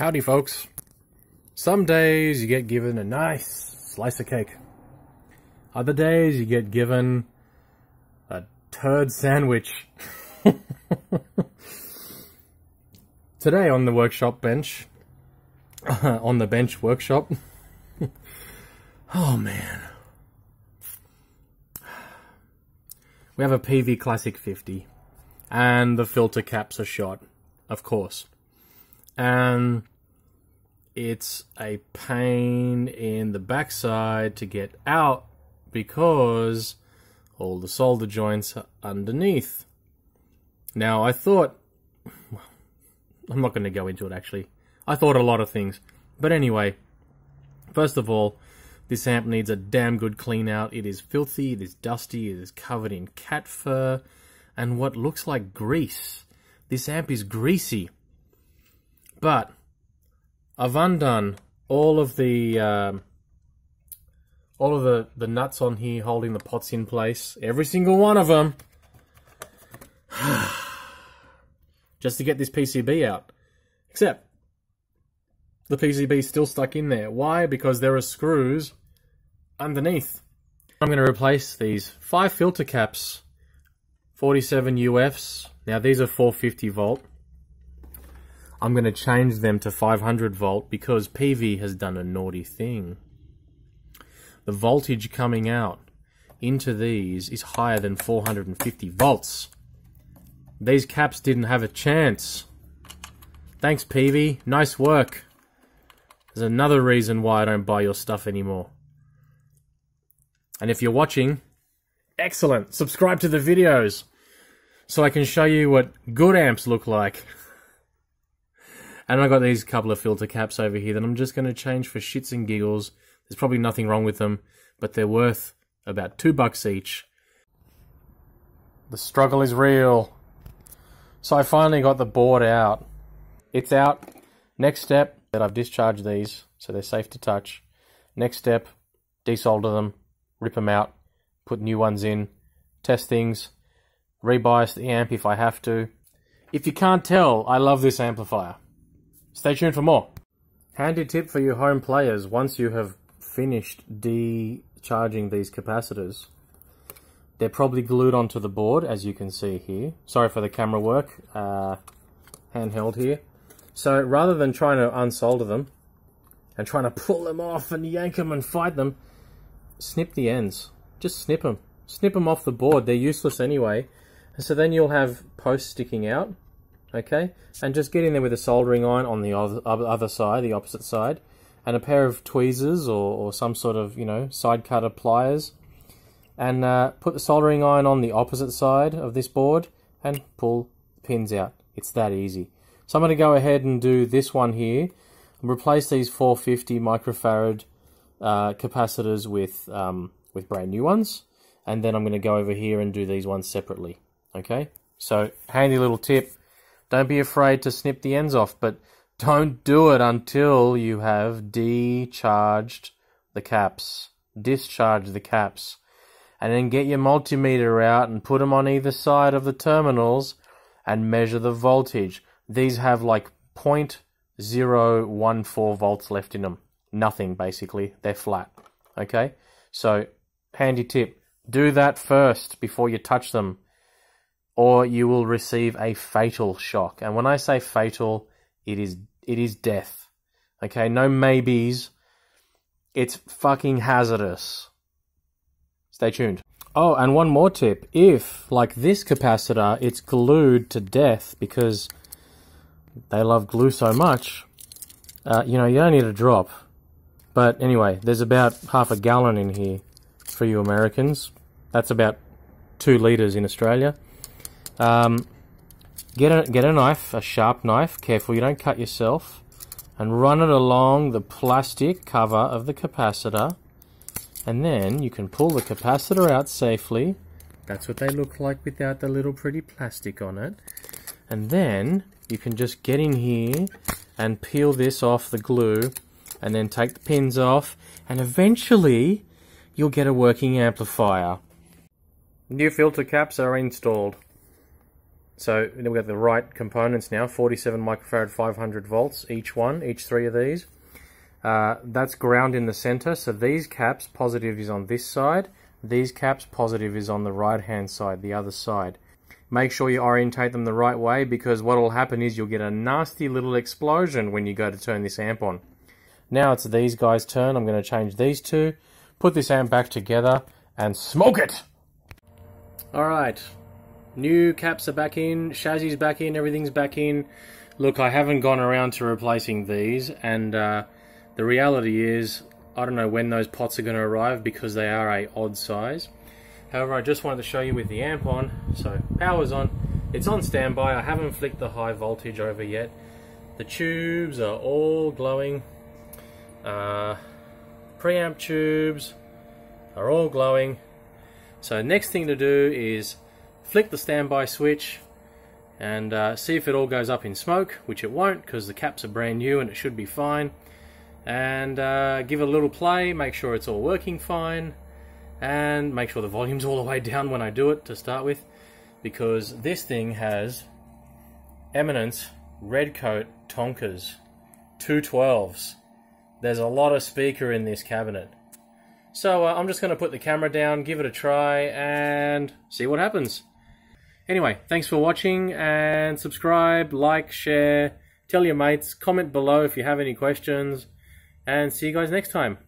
Howdy folks. Some days you get given a nice slice of cake. Other days you get given a turd sandwich. Today on the workshop bench, on the bench workshop, oh man, we have a Peavey Classic 50 and the filter caps are shot, of course. And it's a pain in the backside to get out because all the solder joints are underneath. Now I thought, well, I'm not going to go into it actually. I thought a lot of things. But anyway, first of all, this amp needs a damn good clean out. It is filthy, it is dusty, it is covered in cat fur and what looks like grease. This amp is greasy. But I've undone all of the nuts on here holding the pots in place, every single one of them, just to get this PCB out. Except the PCB's still stuck in there. Why? Because there are screws underneath. I'm going to replace these 5 filter caps, 47 UFs. Now these are 450 volt. I'm going to change them to 500 volt because Peavey has done a naughty thing. The voltage coming out into these is higher than 450 volts. These caps didn't have a chance. Thanks Peavey, nice work. There's another reason why I don't buy your stuff anymore. And if you're watching, excellent, subscribe to the videos so I can show you what good amps look like. And I got these couple of filter caps over here that I'm just going to change for shits and giggles. There's probably nothing wrong with them, but they're worth about $2 each. The struggle is real. So I finally got the board out. It's out. Next step, that I've discharged these, so they're safe to touch. Next step, desolder them, rip them out, put new ones in, test things, rebias the amp if I have to. If you can't tell, I love this amplifier. Stay tuned for more. Handy tip for your home players once you have finished decharging these capacitors. They're probably glued onto the board as you can see here. Sorry for the camera work, handheld here. So rather than trying to unsolder them and trying to pull them off and yank them and fight them, snip the ends. Just snip them. Snip them off the board. They're useless anyway. And so then you'll have posts sticking out. Okay, and just get in there with a soldering iron on the other side, the opposite side, and a pair of tweezers or some sort of, you know, side cutter pliers, and put the soldering iron on the opposite side of this board and pull the pins out. It's that easy. So I'm going to go ahead and do this one here, and replace these 450 microfarad capacitors with brand new ones, and then I'm going to go over here and do these ones separately. Okay, so handy little tip. Don't be afraid to snip the ends off, but don't do it until you have decharged the caps, discharged the caps, and then get your multimeter out and put them on either side of the terminals and measure the voltage. These have like 0.014 volts left in them. Nothing, basically. They're flat, okay? So, handy tip, do that first before you touch them, or you will receive a fatal shock. And when I say fatal, it is death. Okay, no maybes. It's fucking hazardous. Stay tuned. Oh, and one more tip. If, like this capacitor, it's glued to death because they love glue so much, you know, you don't need a drop. But anyway, there's about half a gallon in here for you Americans. That's about 2 liters in Australia. Get a knife, a sharp knife, careful you don't cut yourself, and run it along the plastic cover of the capacitor, and then you can pull the capacitor out safely. That's what they look like without the little pretty plastic on it. And then you can just get in here and peel this off the glue, and then take the pins off, and eventually you'll get a working amplifier. New filter caps are installed. So then we got the right components now, 47 microfarad, 500 volts, each one, each three of these. That's ground in the center, so these caps, positive is on this side, these caps, positive is on the right-hand side, the other side. Make sure you orientate them the right way, because what will happen is you'll get a nasty little explosion when you go to turn this amp on. Now it's these guys' turn. I'm going to change these two, put this amp back together, and smoke it! Alright, new caps are back in, chassis is back in, everything's back in. Look, I haven't gone around to replacing these, and the reality is, I don't know when those pots are going to arrive because they are an odd size. However, I just wanted to show you with the amp on, so power's on, it's on standby, I haven't flicked the high voltage over yet. The tubes are all glowing, preamp tubes are all glowing. So next thing to do is flick the standby switch and see if it all goes up in smoke, which it won't because the caps are brand new and it should be fine. And give it a little play, make sure it's all working fine, and make sure the volume's all the way down when I do it to start with, because this thing has Eminence Redcoat Tonkers 212s. There's a lot of speaker in this cabinet. So I'm just going to put the camera down, give it a try, and see what happens. Anyway, thanks for watching, and subscribe, like, share, tell your mates, comment below if you have any questions, and see you guys next time.